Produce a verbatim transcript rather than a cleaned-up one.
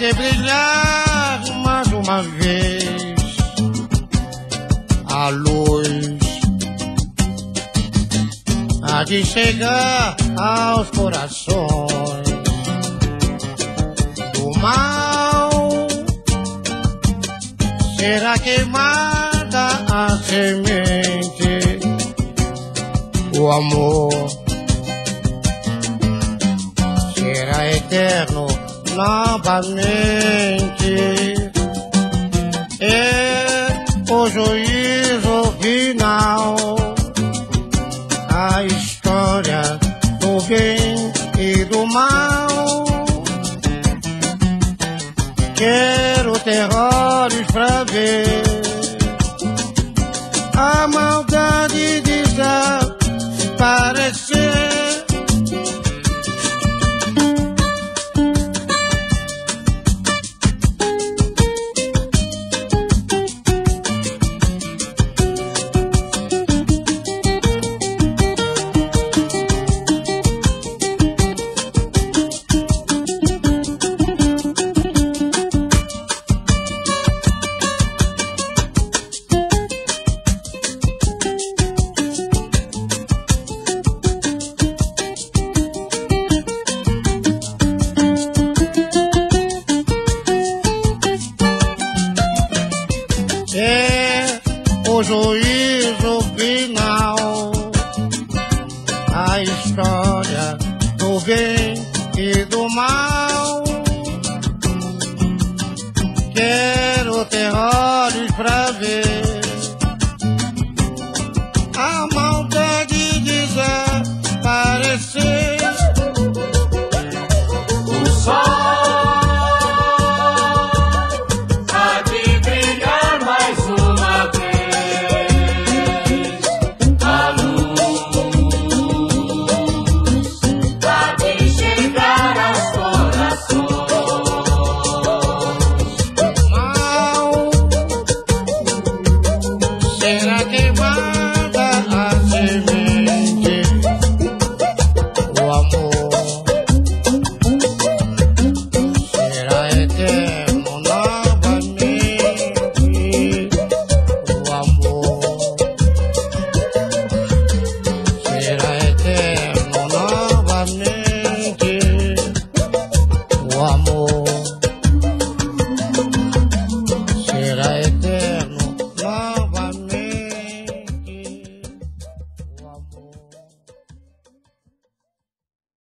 fazer brilhar mais uma vez a luz, há de chegar aos corações do mal, será queimada a semente, o amor será eterno novamente. É o juízo final, a história do bem e do mal. Quero terrores pra ver a maldade desaparecer. O juízo final, a história do bem e do mal. Quero terrores pra ver